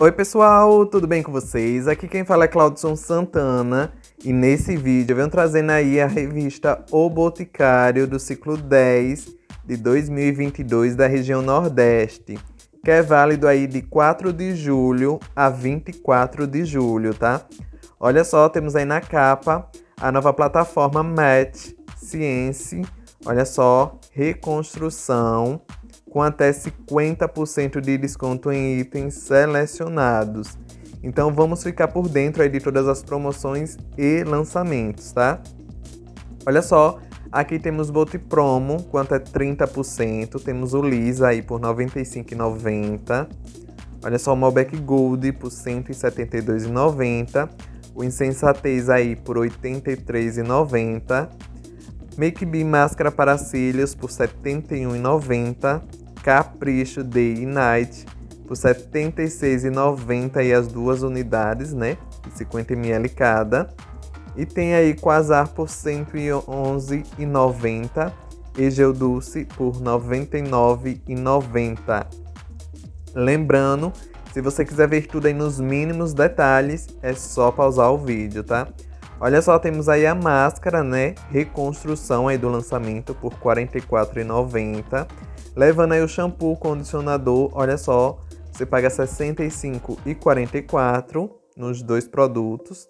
Oi pessoal, tudo bem com vocês? Aqui quem fala é Claudson Santana e nesse vídeo eu venho trazendo aí a revista O Boticário do ciclo 10 de 2022 da região Nordeste, que é válido aí de 4 de julho a 24 de julho, tá? Olha só, temos aí na capa a nova plataforma Match Science, olha só, reconstrução, com até 50% de desconto em itens selecionados. Então vamos ficar por dentro aí de todas as promoções e lançamentos, tá? Olha só, aqui temos Bote Promo, com até 30%, temos o Liza aí por R$ 95,90. Olha só, o Malbec Gold por R$ 172,90. O Insensatez aí por R$ 83,90. Make B máscara para cílios por R$ 71,90. Capricho Day e Night por R$ 76,90 e as duas unidades, né, 50ml cada. E tem aí Quasar por R$ 111,90 e Geodulce por R$ 99,90. Lembrando, se você quiser ver tudo aí nos mínimos detalhes, é só pausar o vídeo, tá? Olha só, temos aí a máscara, né, reconstrução aí do lançamento por R$ 44,90. Levando aí o shampoo, condicionador, olha só, você paga R$ 65,44 nos dois produtos.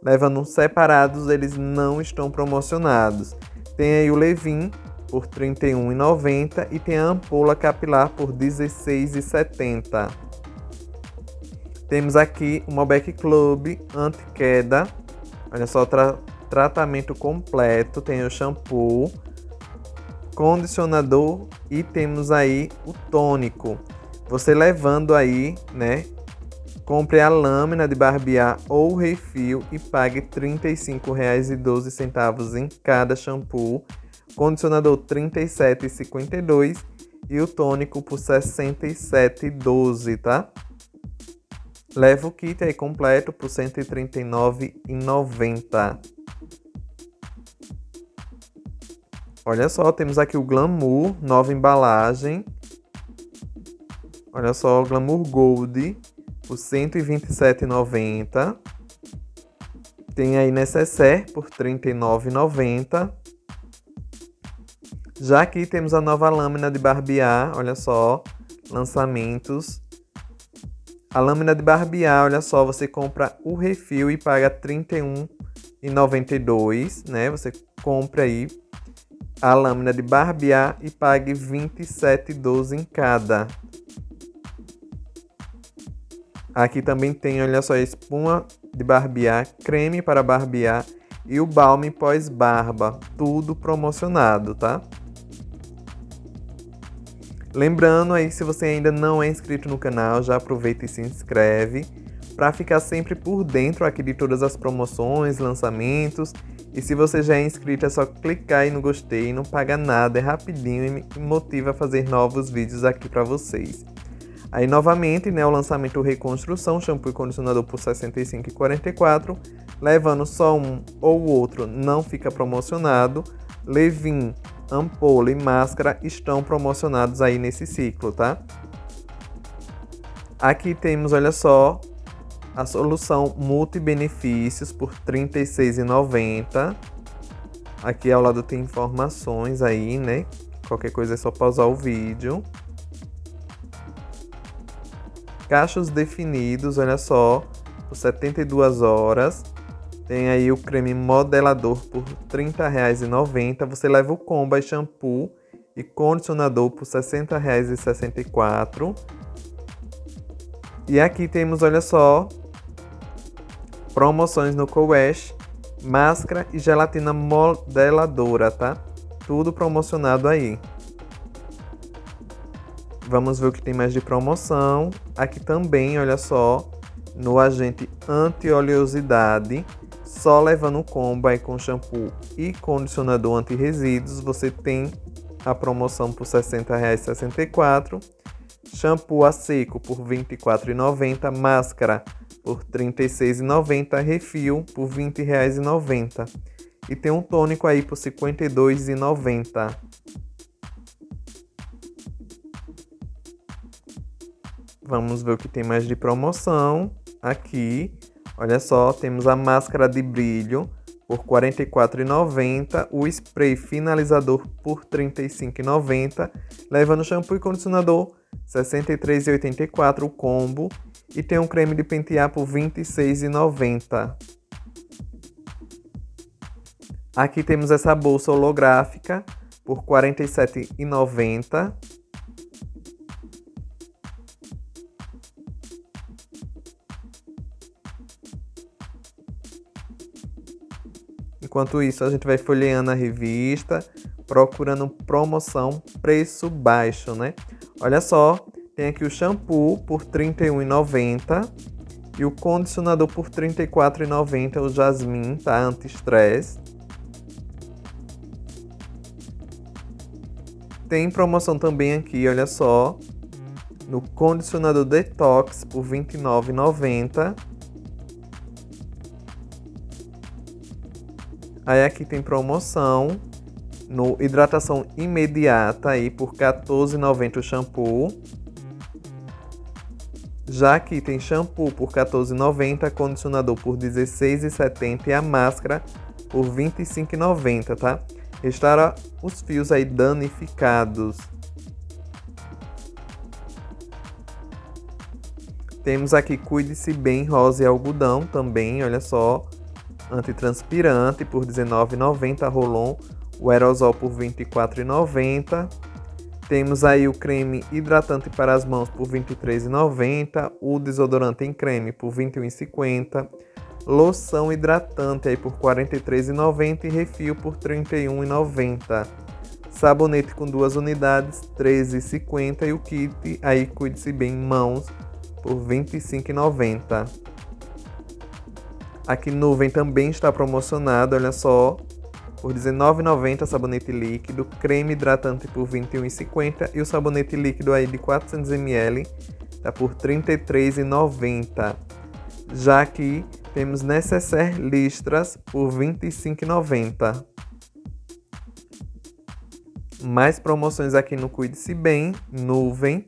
Levando separados, eles não estão promocionados. Tem aí o Levin por R$ 31,90 e tem a ampola capilar por R$ 16,70. Temos aqui o Mobec Club Anti-Queda. Olha só, tratamento completo, tem o shampoo, condicionador e temos aí o tônico. Você levando aí, né, compre a lâmina de barbear ou refil e pague R$ 35,12 em cada shampoo, condicionador R$ 37,52 e o tônico por R$ 67,12, tá? Leva o kit aí completo por R$ 139,90. Olha só, temos aqui o Glamour, nova embalagem. Olha só, o Glamour Gold por R$ 127,90. Tem aí Necessaire por R$ 39,90. Já aqui temos a nova lâmina de barbear, olha só, lançamentos. A lâmina de barbear, olha só, você compra o refil e paga R$ 31,92, né? Você compra aí a lâmina de barbear e pague R$ 27,12 em cada. Aqui também tem, olha só, a espuma de barbear, creme para barbear e o balme pós-barba, tudo promocionado, tá? Lembrando aí, se você ainda não é inscrito no canal, já aproveita e se inscreve para ficar sempre por dentro aqui de todas as promoções, lançamentos. E se você já é inscrito, é só clicar aí no gostei, não paga nada, é rapidinho e me motiva a fazer novos vídeos aqui para vocês. Aí novamente, né, o lançamento reconstrução, shampoo e condicionador por R$ 65,44, levando só um ou outro não fica promocionado. Levin, ampola e máscara estão promocionados aí nesse ciclo, tá? Aqui temos, olha só, a solução multibenefícios por R$ 36,90. Aqui ao lado tem informações aí, né? Qualquer coisa é só pausar o vídeo. Cachos definidos, olha só, por 72 horas. Tem aí o creme modelador por R$ 30,90. Você leva o combo e shampoo e condicionador por R$ 60,64. E aqui temos, olha só, promoções no COWASH, máscara e gelatina modeladora, tá? Tudo promocionado aí. Vamos ver o que tem mais de promoção. Aqui também, olha só, no agente anti-oleosidade, só levando o combo aí com shampoo e condicionador anti-resíduos, você tem a promoção por R$ 60,64, shampoo a seco por R$ 24,90, máscara por R$ 36,90, refil por R$ 20,90 e tem um tônico aí por R$ 52,90. Vamos ver o que tem mais de promoção aqui. Olha só, temos a máscara de brilho por R$ 44,90. O spray finalizador por R$ 35,90. Levando shampoo e condicionador R$ 63,84 o combo. E tem um creme de pentear por R$ 26,90. Aqui temos essa bolsa holográfica por R$ 47,90. Enquanto isso, a gente vai folheando a revista, procurando promoção, preço baixo, né? Olha só, tem aqui o shampoo por R$ 31,90 e o condicionador por R$ 34,90, o jasmim, tá? Anti-stress. Tem promoção também aqui, olha só, no condicionador detox por R$ 29,90. Aí aqui tem promoção no hidratação imediata aí por R$ 14,90 o shampoo. Já aqui tem shampoo por R$ 14,90, condicionador por R$ 16,70 e a máscara por R$ 25,90, tá? Restaura os fios aí danificados. Temos aqui Cuide-se Bem rosa e algodão também, olha só. Antitranspirante por R$ 19,90, Rolon, o aerosol por R$ 24,90. Temos aí o creme hidratante para as mãos por R$ 23,90, o desodorante em creme por R$ 21,50, loção hidratante aí por R$ 43,90 e refil por R$ 31,90. Sabonete com duas unidades, R$ 13,50 e o kit aí Cuide-se Bem mãos por R$ 25,90. Aqui Nuvem também está promocionado, olha só, por R$ 19,90 sabonete líquido, creme hidratante por R$ 21,50 e o sabonete líquido aí de 400ml está por R$ 33,90. Já aqui temos Necessaire Listras por R$ 25,90. Mais promoções aqui no Cuide-se Bem, Nuvem.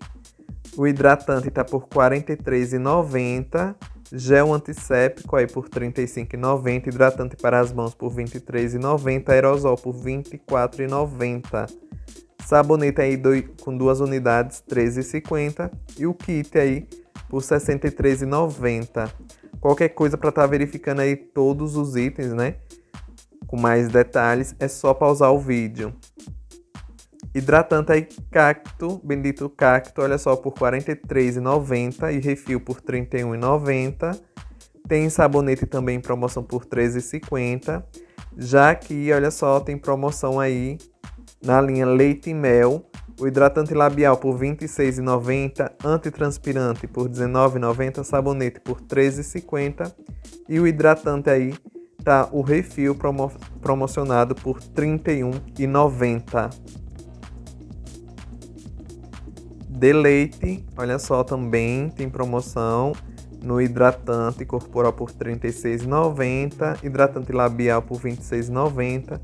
O hidratante está por R$ 43,90. Gel antisséptico aí por R$ 35,90, hidratante para as mãos por R$ 23,90, aerosol por R$ 24,90. Sabonete aí com duas unidades, R$ 13,50 e o kit aí por R$ 63,90. Qualquer coisa para estar verificando aí todos os itens, né? Com mais detalhes é só pausar o vídeo. Hidratante aí Cacto, Bendito Cacto, olha só, por R$ 43,90 e refil por R$ 31,90. Tem sabonete também em promoção por R$ 13,50. Já aqui, olha só, tem promoção aí na linha Leite e Mel. O hidratante labial por R$ 26,90, antitranspirante por R$ 19,90, sabonete por R$ 13,50. E o hidratante aí tá o refil promocionado por R$ 31,90. Deleite, olha só, também tem promoção no hidratante corporal por R$ 36,90, hidratante labial por R$ 26,90,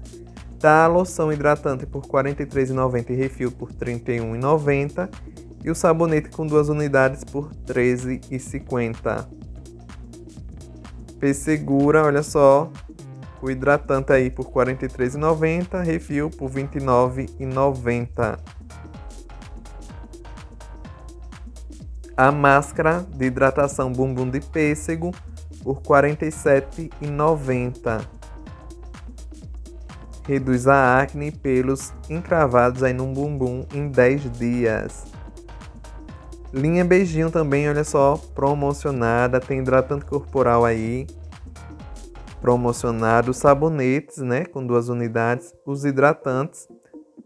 tá a loção hidratante por R$ 43,90 e refil por R$ 31,90 e o sabonete com duas unidades por R$ 13,50. P-Segura, olha só, o hidratante aí por R$ 43,90, refil por R$ 29,90. A máscara de hidratação bumbum de pêssego por R$ 47,90. Reduz a acne e pelos encravados aí no bumbum em 10 dias. Linha Beijinho também, olha só, promocionada. Tem hidratante corporal aí promocionado. Sabonetes, né, com duas unidades. Os hidratantes,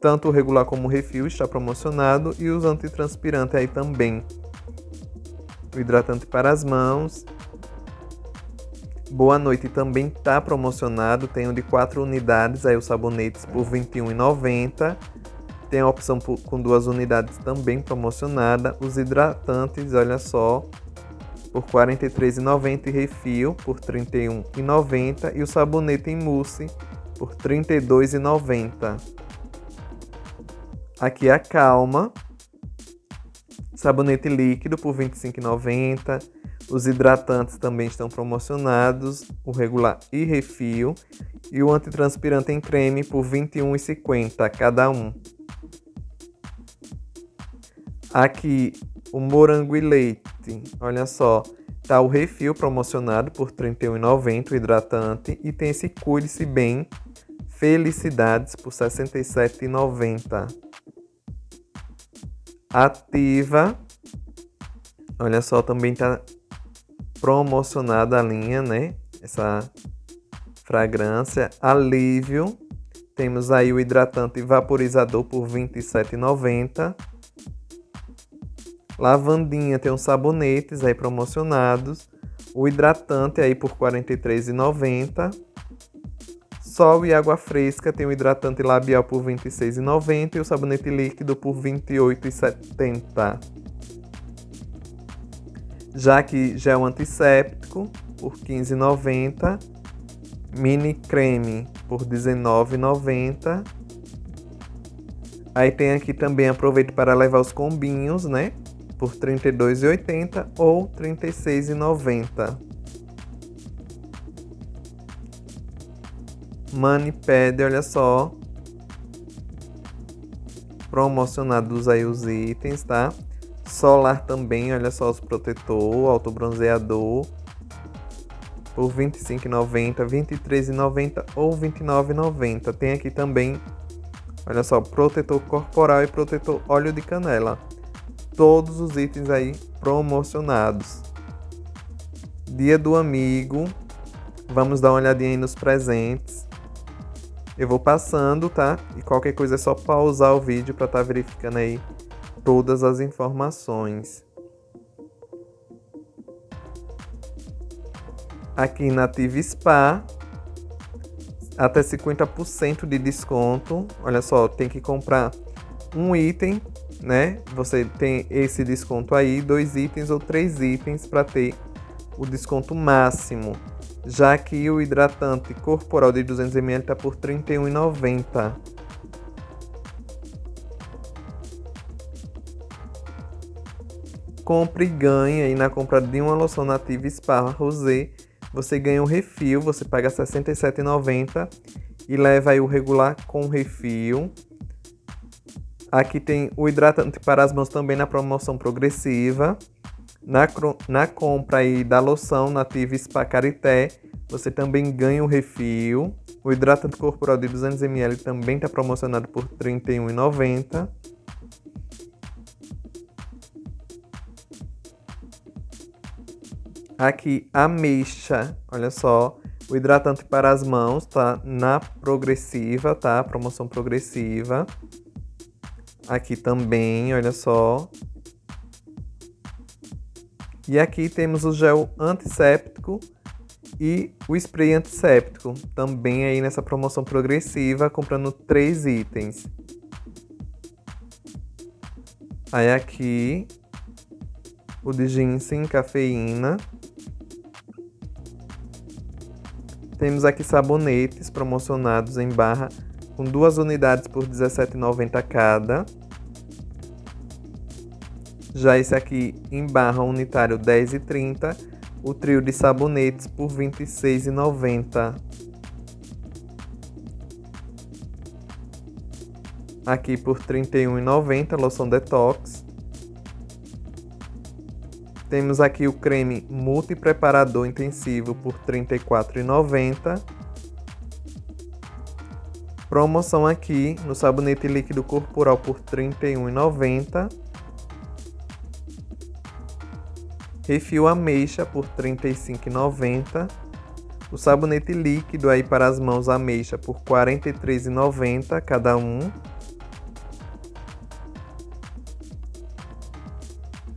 tanto o regular como o refil, está promocionado. E os antitranspirantes aí também. O hidratante para as mãos. Boa Noite também está promocionado. Tem um de 4 unidades, aí os sabonetes por R$ 21,90. Tem a opção com 2 unidades também promocionada. Os hidratantes, olha só, por R$ 43,90 e refil por R$ 31,90. E o sabonete em mousse por R$ 32,90. Aqui a Calma. sabonete líquido por R$ 25,90. Os hidratantes também estão promocionados, o regular e refil. E o antitranspirante em creme por R$ 21,50 cada um. Aqui, o morango e leite, olha só, tá o refil promocionado por R$ 31,90 o hidratante. E tem esse Cuide-se Bem, Felicidades por R$ 67,90. Ativa, olha só, também tá promocionada a linha, né? Essa fragrância. Alívio, temos aí o hidratante vaporizador por R$ 27,90. Lavandinha, tem os sabonetes aí promocionados. O hidratante aí por R$ 43,90. Sol e água fresca, tem o hidratante labial por R$ 26,90 e o sabonete líquido por R$ 28,70. Já que gel antisséptico por R$ 15,90. Mini creme por R$ 19,90. Aí tem aqui também, aproveite para levar os combinhos, né? Por R$ 32,80 ou R$ 36,90. Manipede, olha só, promocionados aí os itens, tá? Solar também, olha só, os protetor, autobronzeador, por R$ 25,90, R$ 23,90 ou R$ 29,90. Tem aqui também, olha só, protetor corporal e protetor óleo de canela. Todos os itens aí promocionados. Dia do amigo, vamos dar uma olhadinha aí nos presentes. Eu vou passando, tá? E qualquer coisa é só pausar o vídeo para estar verificando aí todas as informações. Aqui na Nativa Spa, até 50% de desconto. Olha só, tem que comprar um item, né? Você tem esse desconto aí, 2 itens ou 3 itens para ter o desconto máximo. Já que o hidratante corporal de 200ml está por R$ 31,90. Compre e ganhe aí na compra de uma loção Nativa Spa Rosé. Você ganha um refil, você paga R$ 67,90 e leva aí o regular com refil. Aqui tem o hidratante para as mãos também na promoção progressiva. Na compra aí da loção Nativa Spa Carité, você também ganha o refil. O hidratante corporal de 200ml também está promocionado por R$ 31,90. Aqui a Meixa, olha só, o hidratante para as mãos tá na progressiva, tá? Promoção progressiva. Aqui também, olha só. E aqui temos o gel antisséptico e o spray antisséptico, também aí nessa promoção progressiva, comprando 3 itens. Aí aqui, o de ginseng, cafeína. Temos aqui sabonetes promocionados em barra, com 2 unidades por R$ 17,90 cada. Já esse aqui em barra unitário R$ 10,30, o trio de sabonetes por R$ 26,90. Aqui por R$ 31,90 loção detox. Temos aqui o creme multipreparador intensivo por R$ 34,90. Promoção aqui no sabonete líquido corporal por R$ 31,90. Refil ameixa por R$ 35,90. O sabonete líquido aí para as mãos ameixa por R$ 43,90 cada um.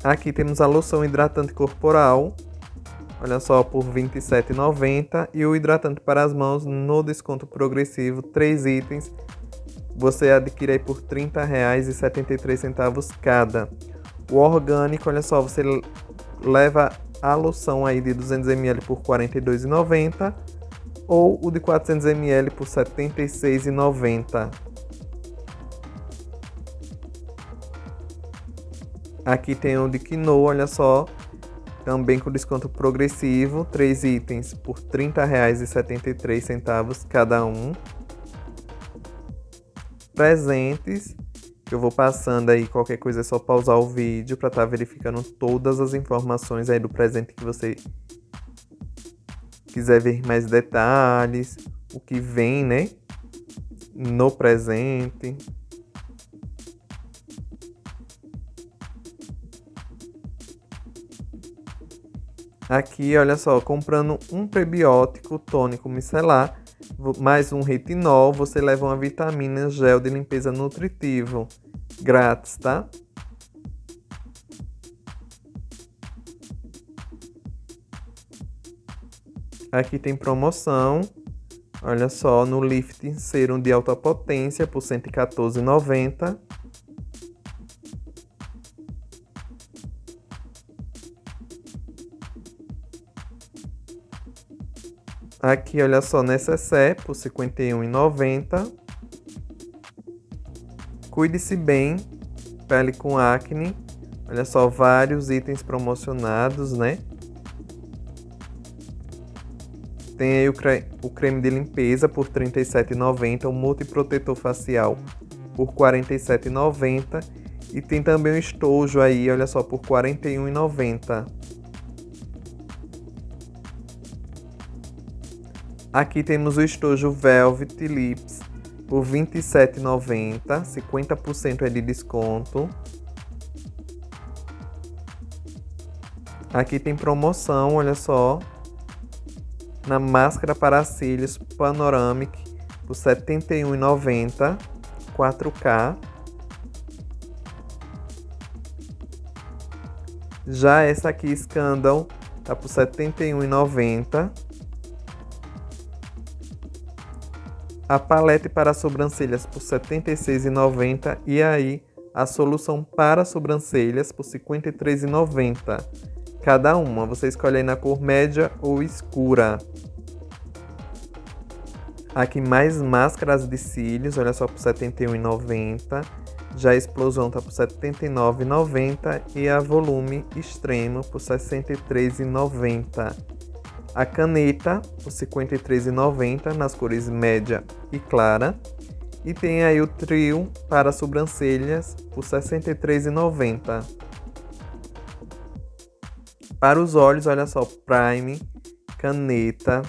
Aqui temos a loção hidratante corporal, olha só, por R$ 27,90. E o hidratante para as mãos no desconto progressivo, 3 itens. Você adquire aí por R$ 30,73 cada. O orgânico, olha só, você leva a loção aí de 200ml por R$ 42,90 ou o de 400ml por R$ 76,90. Aqui tem um de Kinoa, olha só, também com desconto progressivo, 3 itens por R$ 30,73 cada um. Presentes, eu vou passando aí, qualquer coisa é só pausar o vídeo para estar verificando todas as informações aí do presente que você quiser ver mais detalhes, o que vem, né, no presente. Aqui, olha só, comprando um prebiótico tônico micelar, mais um retinol, você leva uma vitamina gel de limpeza nutritivo, grátis, tá? Aqui tem promoção, olha só, no Lift Serum de alta potência por R$ 114,90. Aqui, olha só, necessaire por R$ 51,90. Cuide-se bem, pele com acne. Olha só, vários itens promocionados, né? Tem aí o creme de limpeza por R$ 37,90. O multiprotetor facial por R$ 47,90. E tem também o estojo aí, olha só, por R$ 41,90. Aqui temos o estojo Velvet Lips por R$ 27,90, 50% é de desconto. Aqui tem promoção, olha só, na máscara para cílios Panoramic por R$ 71,90, 4K. Já essa aqui, Scandal, tá por R$ 71,90. A palete para sobrancelhas por R$ 76,90 e aí a solução para sobrancelhas por R$ 53,90 cada uma. Você escolhe aí na cor média ou escura. Aqui mais máscaras de cílios, olha só, por R$ 71,90. Já a explosão tá por R$ 79,90 e a volume extremo por R$ 63,90. A caneta por R$ 53,90 nas cores média e clara. E tem aí o trio para sobrancelhas por R$ 63,90. Para os olhos, olha só, prime, caneta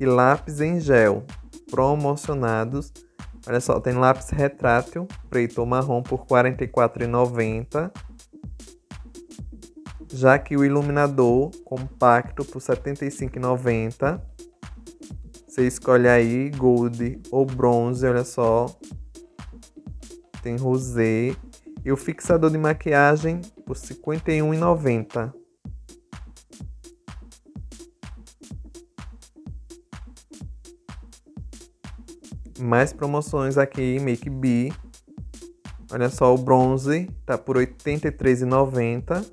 e lápis em gel promocionados. Olha só, tem lápis retrátil preto ou marrom por R$ 44,90. Já que o iluminador compacto por R$ 75,90. Você escolhe aí gold ou bronze, olha só. Tem rosé. E o fixador de maquiagem por R$ 51,90. Mais promoções aqui, Make B. Olha só, o bronze tá por R$ 83,90.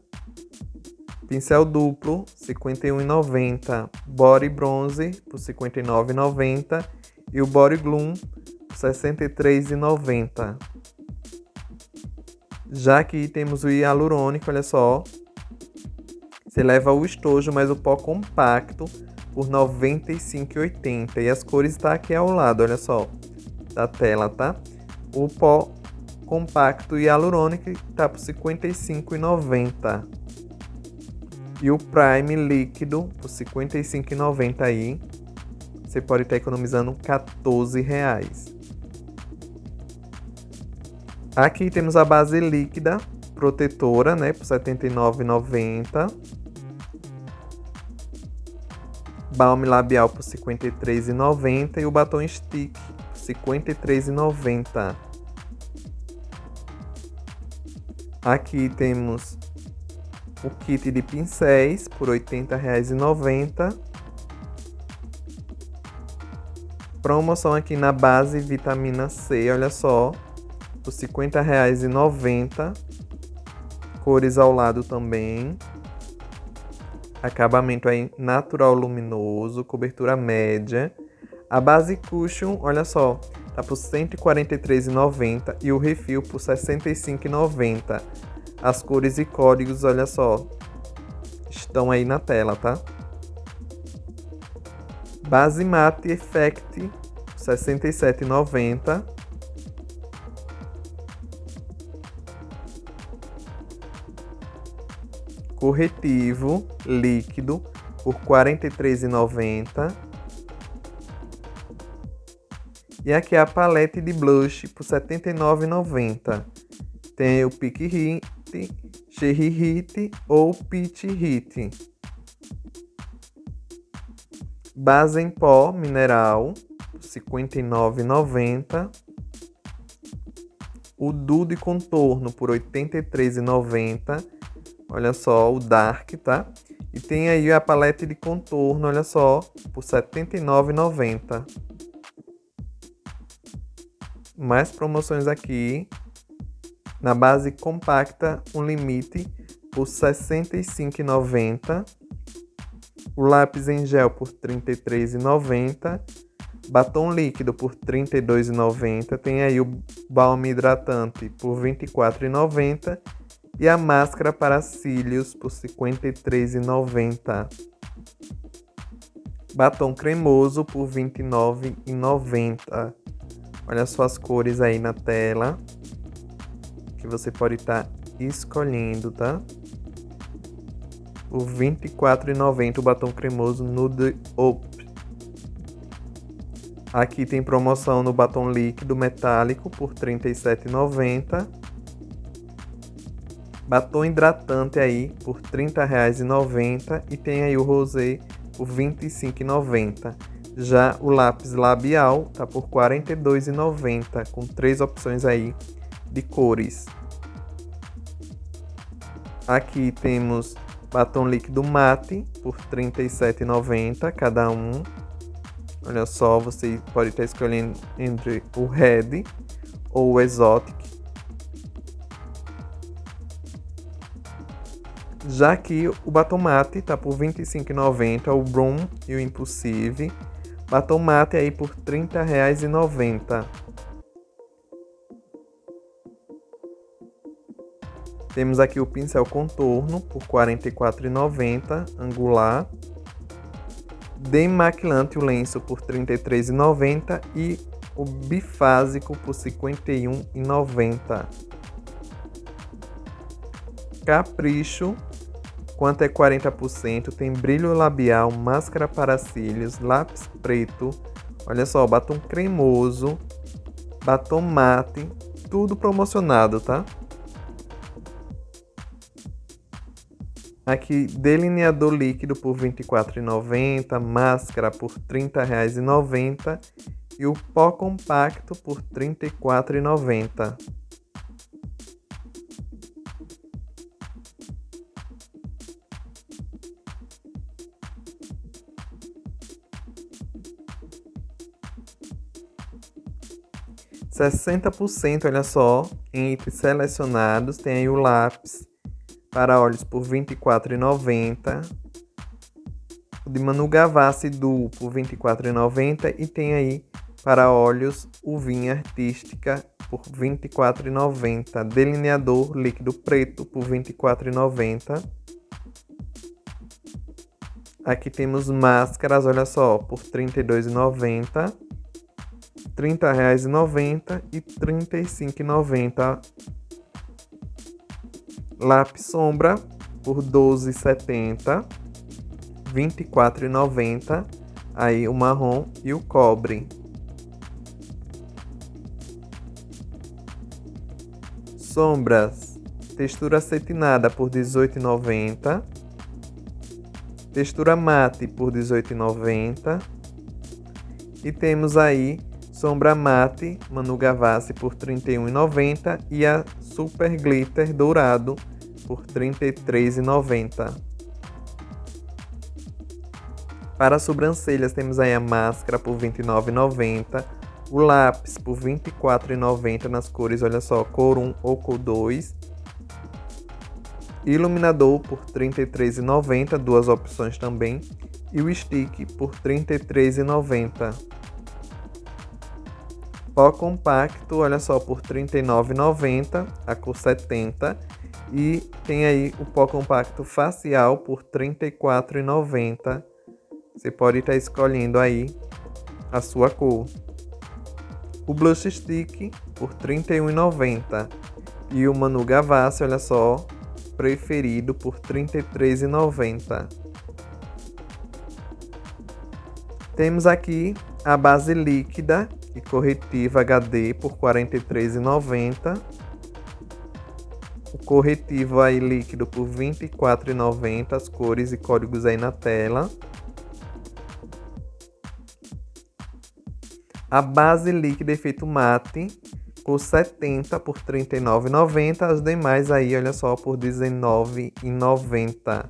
Pincel duplo, R$ 51,90. Body bronze, por R$ 59,90. E o Body Gloom, por R$ 63,90. Já aqui temos o hialurônico, olha só. Você leva o estojo, mas o pó compacto, por R$ 95,80. E as cores estão aqui ao lado, olha só, da tela, tá? O pó compacto hialurônico está por R$ 55,90. E o Prime líquido por R$ 55,90 aí. Você pode estar economizando R$ 14,00. Aqui temos a base líquida protetora, né, por R$ 79,90. Balm labial por R$ 53,90 e o batom stick por R$ 53,90. Aqui temos o kit de pincéis por R$ 80,90. Promoção aqui na base vitamina C, olha só, por R$ 50,90. Cores ao lado também. Acabamento aí natural luminoso, cobertura média. A base cushion, olha só, tá por R$ 143,90 e o refil por R$ 65,90. As cores e códigos, olha só, estão aí na tela, tá? Base Matte Effect R$ 67,90. Corretivo líquido por R$ 43,90. E aqui a palete de blush por R$ 79,90. Tem o Pink Hit, Cherry Hit ou Peach Hit. Base em pó mineral por R$ 59,90. O duo de contorno por R$ 83,90. Olha só o Dark, tá? E tem aí a paleta de contorno, olha só, por R$ 79,90. Mais promoções aqui. Na base compacta, um limite por R$ 65,90. O lápis em gel por R$ 33,90. Batom líquido por R$ 32,90. Tem aí o balm hidratante por R$ 24,90. E a máscara para cílios por R$ 53,90. Batom cremoso por R$ 29,90. Olha só as cores aí na tela, que você pode estar escolhendo, tá? Por R$ 24,90 o batom cremoso Nude Up. Aqui tem promoção no batom líquido metálico por R$ 37,90. Batom hidratante aí por R$ 30,90 e tem aí o rosé por R$ 25,90. Já o lápis labial tá por R$ 42,90, com três opções aí de cores. Aqui temos batom líquido mate por R$ 37,90 cada um. Olha só, você pode estar escolhendo entre o Red ou o Exotic. Já que o batom mate tá por R$ 25,90, o Broom e o Impulsive. Batom mate aí por R$ 30,90. Temos aqui o pincel contorno por R$ 44,90, angular. Demaquilante o lenço por R$ 33,90 e o bifásico por R$ 51,90. Capricho. Quanto é 40%, tem brilho labial, máscara para cílios, lápis preto, olha só, batom cremoso, batom mate, tudo promocionado, tá? Aqui, delineador líquido por R$ 24,90, máscara por R$ 30,90 e o pó compacto por R$ 34,90. R$ 60%, olha só, entre selecionados, tem aí o lápis para olhos por R$ 24,90, o de Manu Gavassi Duo por R$ 24,90 e tem aí para olhos Uvinha Artística por R$ 24,90, delineador líquido preto por R$ 24,90. Aqui temos máscaras, olha só, por R$ 32,90. R$ 30,90 e R$ 35,90. Lápis sombra por R$ 12,70, R$ 24,90. Aí o marrom e o cobre. Sombras. Textura acetinada por R$ 18,90. Textura mate por R$ 18,90. E temos aí sombra mate Manu Gavassi por R$ 31,90 e a Super Glitter Dourado por R$ 33,90. Para sobrancelhas temos aí a máscara por R$ 29,90, o lápis por R$ 24,90 nas cores, olha só, cor 1 ou cor 2. Iluminador por R$ 33,90, duas opções também, e o stick por R$ 33,90. Pó compacto, olha só, por R$ 39,90, a cor 70. E tem aí o pó compacto facial por R$ 34,90. Você pode estar escolhendo aí a sua cor. O Blush Stick por R$ 31,90. E o Manu Gavassi, olha só, preferido por R$ 33,90. Temos aqui a base líquida e corretivo HD por R$ 43,90. O corretivo aí líquido por R$ 24,90. As cores e códigos aí na tela. A base líquida efeito mate por 70 por R$ 39,90. As demais aí, olha só, por R$ 19,90.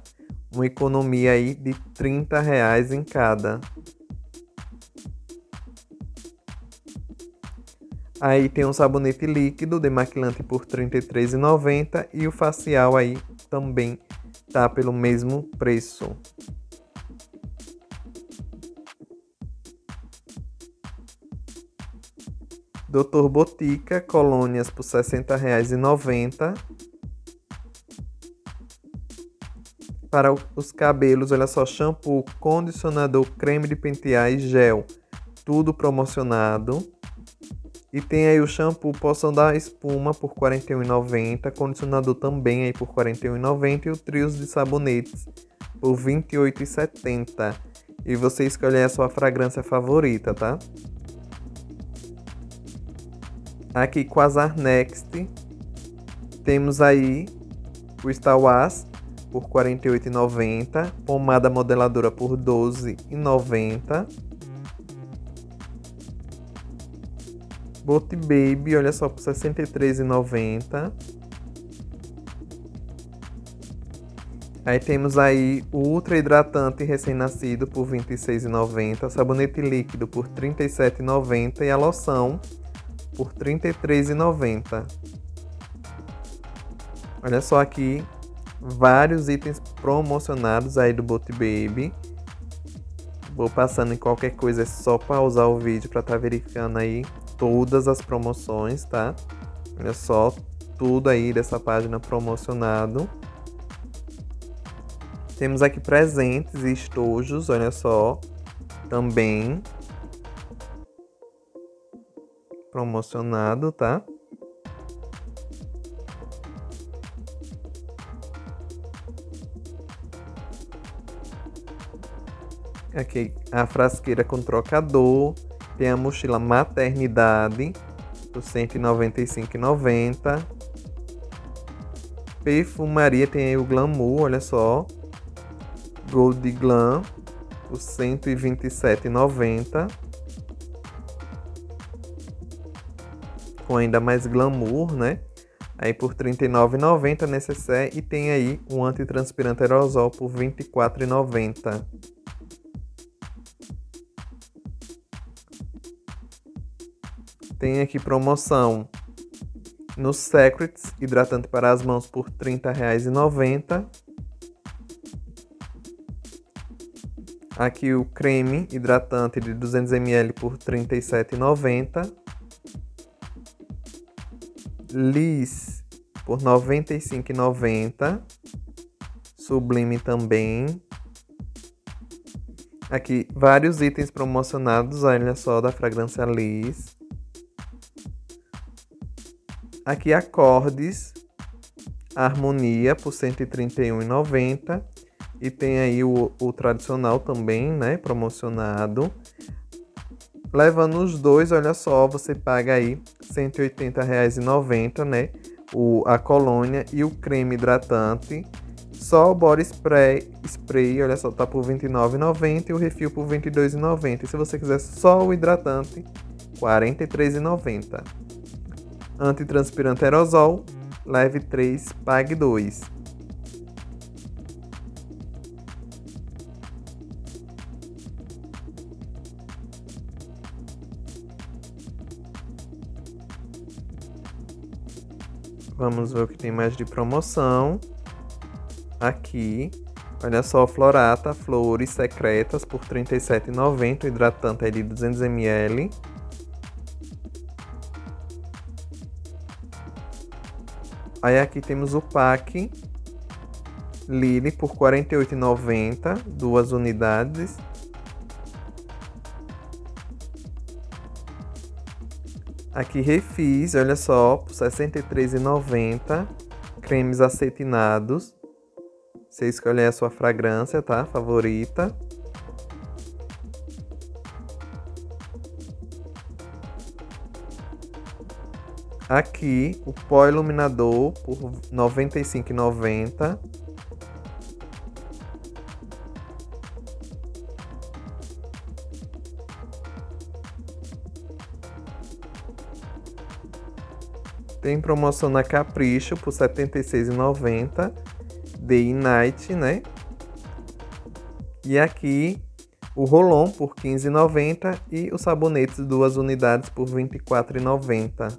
Uma economia aí de R$ 30 reais em cada. Aí tem um sabonete líquido demaquilante por R$ 33,90 e o facial aí também tá pelo mesmo preço. Doutor Botica, colônias por R$ 60,90. Para os cabelos, olha só, shampoo, condicionador, creme de pentear e gel, tudo promocionado. E tem aí o shampoo Poção da Espuma por R$ 41,90, condicionador também aí por R$ 41,90 e o trio de sabonetes por R$ 28,70. E você escolher a sua fragrância favorita, tá? Aqui Quasar Next, temos aí o COWASH por R$ 48,90, pomada modeladora por R$ 12,90. Boti Baby, olha só, por R$ 63,90. Aí temos aí o Ultra Hidratante Recém-Nascido por R$ 26,90. Sabonete líquido por R$ 37,90. E a loção por R$ 33,90. Olha só aqui, vários itens promocionados aí do Boti Baby. Vou passando em qualquer coisa, é só pausar o vídeo para estar verificando aí todas as promoções, tá? Olha só, tudo aí dessa página promocionado. Temos aqui presentes e estojos, olha só, também promocionado, tá? Aqui a frasqueira com trocador. Tem a mochila maternidade por R$ 195,90. Perfumaria, tem aí o Glamour, olha só. Gold Glam por R$ 127,90. Com ainda mais glamour, né? Aí por R$ 39,90 necessaire. E tem aí o antitranspirante aerosol por R$ 24,90. Tem aqui promoção no Secrets, hidratante para as mãos por R$ 30,90. Aqui o creme hidratante de 200ml por R$ 37,90. Lisse por R$ 95,90. Sublime também. Aqui vários itens promocionados, olha só, da fragrância Lisse. Aqui Acordes, Harmonia por R$ 131,90. E tem aí o tradicional também, né, promocionado. Levando os dois, olha só, você paga aí R$ 180,90, né, a colônia e o creme hidratante. Só o body spray, olha só, tá por R$ 29,90 e o refil por R$ 22,90. E se você quiser só o hidratante, R$ 43,90. Antitranspirante aerosol, leve 3, pague 2. Vamos ver o que tem mais de promoção. Aqui, olha só, Florata, flores secretas por R$ 37,90, hidratante aí de 200ml. Aí aqui temos o pack Lily por R$ 48,90, 2 unidades. Aqui refis, olha só, por R$ 63,90, cremes acetinados. Você escolhe a sua fragrância, tá? Favorita. Aqui o pó iluminador por R$ 95,90. Tem promoção na Capricho por R$ 76,90. Day e Night, né? E aqui o Rolon por R$ 15,90 e os sabonetes 2 unidades por R$ 24,90.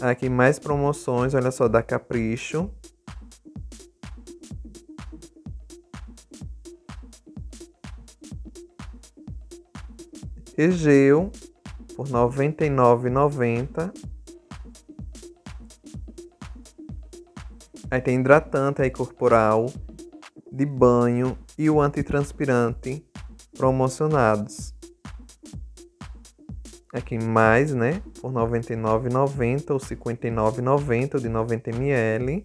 Aqui mais promoções, olha só, da Capricho. Egeo por R$ 99,90. Aí tem hidratante aí corporal, de banho e o antitranspirante promocionados. Aqui mais, né? Por R$ 99,90 ou R$ 59,90 de 90 ml.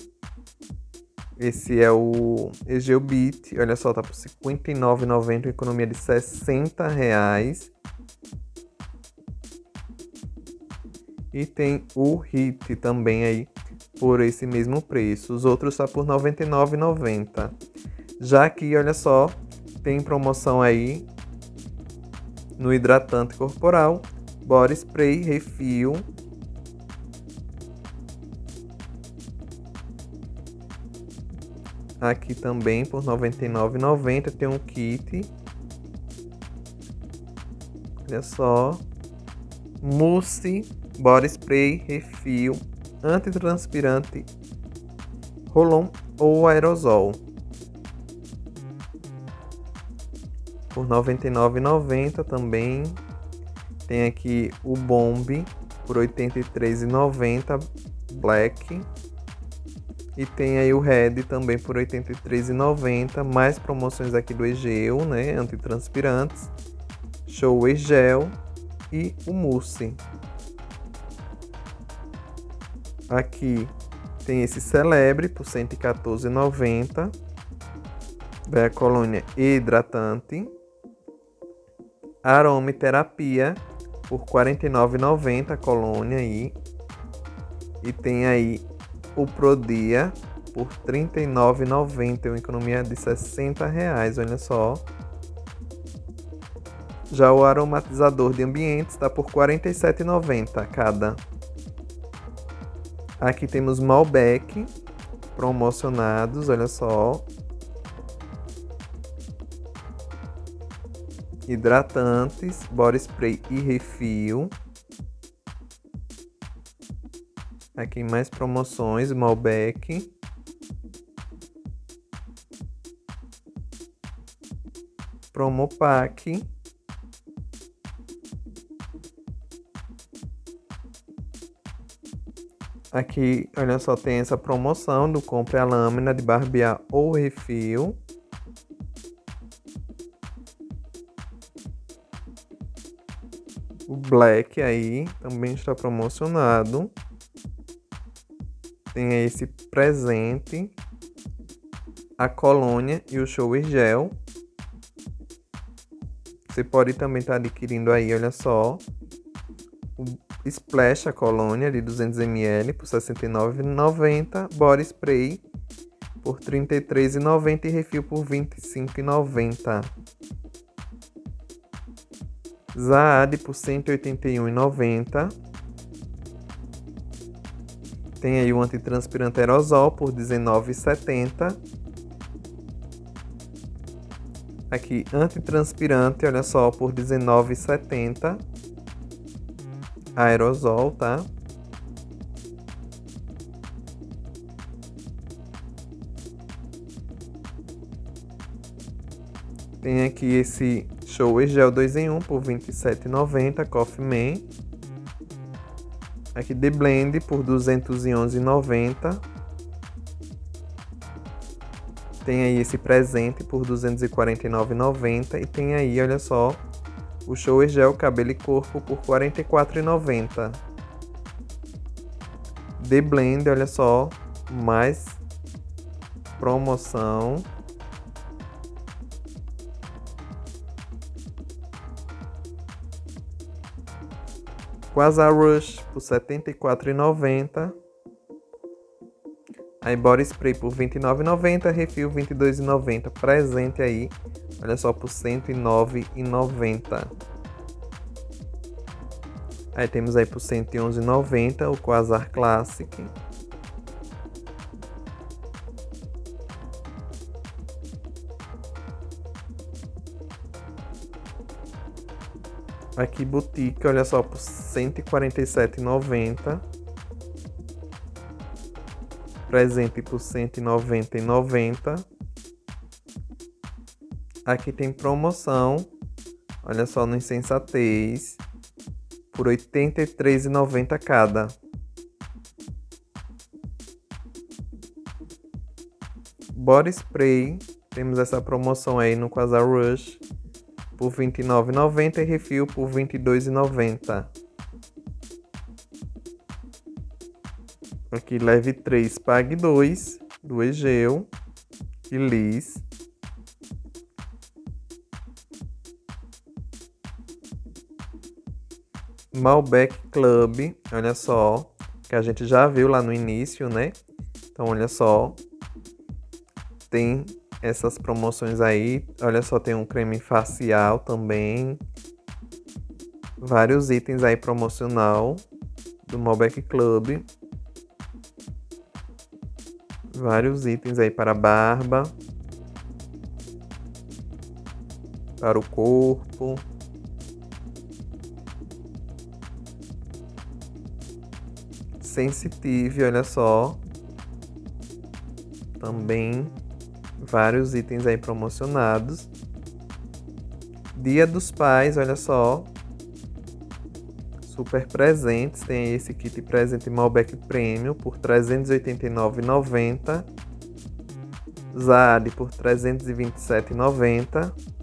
Esse é o Egeo Beat, olha só, tá por R$ 59,90, economia de R$ 60,00. E tem o Hit também aí, por esse mesmo preço. Os outros tá por R$ 99,90. Já aqui, olha só, tem promoção aí no hidratante corporal, body spray, refil. Aqui também por R$ 99,90 tem um kit. Olha só. Mousse, body spray, refil, antitranspirante, rolon ou aerosol. Por R$ 99,90 também. Tem aqui o Bomb por R$ 83,90 Black. E tem aí o Red também por R$ 83,90. Mais promoções aqui do Egeo, né? Antitranspirantes. Show Egeo e o Mousse. Aqui tem esse Celebre por R$ 114,90. Vai a colônia hidratante. Aromaterapia por R$ 49,90 a colônia aí. E tem aí o Prodia por R$ 39,90, uma economia de R$ 60,00, olha só. Já o aromatizador de ambientes está por R$ 47,90 cada. Aqui temos Malbec promocionados, olha só. Hidratantes, body spray e refil. Aqui mais promoções, Malbec. Promo Pack. Aqui, olha só, tem essa promoção do compre a lâmina de barbear ou refil. O Black aí também está promocionado. Tem esse presente, a colônia e o Shower Gel. Você pode também estar adquirindo aí, olha só, o Splash, a colônia de 200 ml por R$ 69,90, body spray por R$ 33,90 e refil por R$ 25,90. Zaad por R$ 181,90. Tem aí o antitranspirante aerosol por R$ 19,70. Aqui antitranspirante, olha só, por R$ 19,70. Aerosol, tá? Tem aqui esse Show Gel 2 em 1 por R$ 27,90, Coffee Man. Aqui The Blend por R$ 211,90. Tem aí esse presente por R$ 249,90. E tem aí, olha só, o Shower Gel Cabelo e Corpo por R$ 44,90. The Blend, olha só, mais promoção. Quasar Rush por R$ 74,90. Aí Body Spray por R$ 29,90. Refil R$ 22,90. Presente aí, olha só, por R$ 109,90. Aí temos aí por R$ 111,90 o Quasar Classic. Aqui Botica, olha só, por R$ 147,90. Presente por R$ 190,90. Aqui tem promoção, olha só, no Insensatez, por R$ 83,90 cada. Body Spray, temos essa promoção aí no Quasar Rush, por R$ 29,90 e refil por R$ 22,90. Aqui leve 3, pague 2, do Egeo e Lisse. Malbec Club, olha só, que a gente já viu lá no início, né? Então, olha só, tem essas promoções aí, olha só, tem um creme facial também, vários itens aí promocional do Mobec Club, vários itens aí para a barba, para o corpo. Sensitive, olha só, também vários itens aí promocionados. Dia dos Pais, olha só, super presentes. Tem esse kit presente Malbec Premium por R$ 389,90. Zade por R$ 327,90.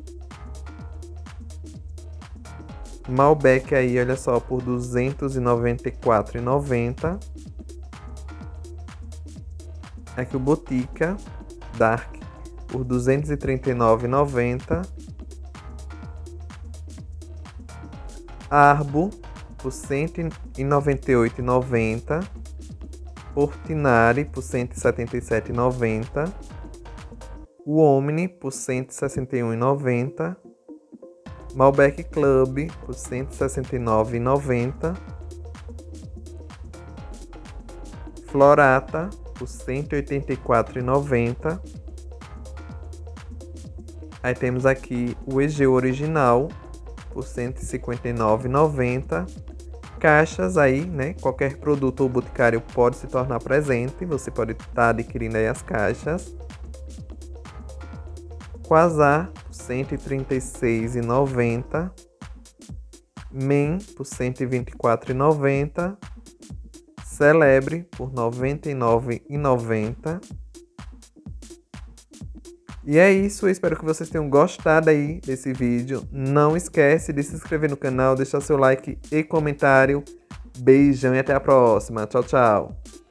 Malbec aí, olha só, por R$ 294,90. Aqui o Botica Dark por R$ 239,90. Arbo por R$ 198,90. Portinari por R$ 177,90. O Omni por R$ 161,90. Malbec Club por R$ 169,90. Florata por R$ 184,90. Aí temos aqui o Egeo original por R$ 159,90. Caixas aí, né? Qualquer produto ou boticário pode se tornar presente. Você pode estar adquirindo aí as caixas. Quasar por R$ 136,90. Men por R$ 124,90. Celebre por R$ 99,90. E é isso, eu espero que vocês tenham gostado aí desse vídeo. Não esquece de se inscrever no canal, deixar seu like e comentário. Beijão e até a próxima. Tchau, tchau.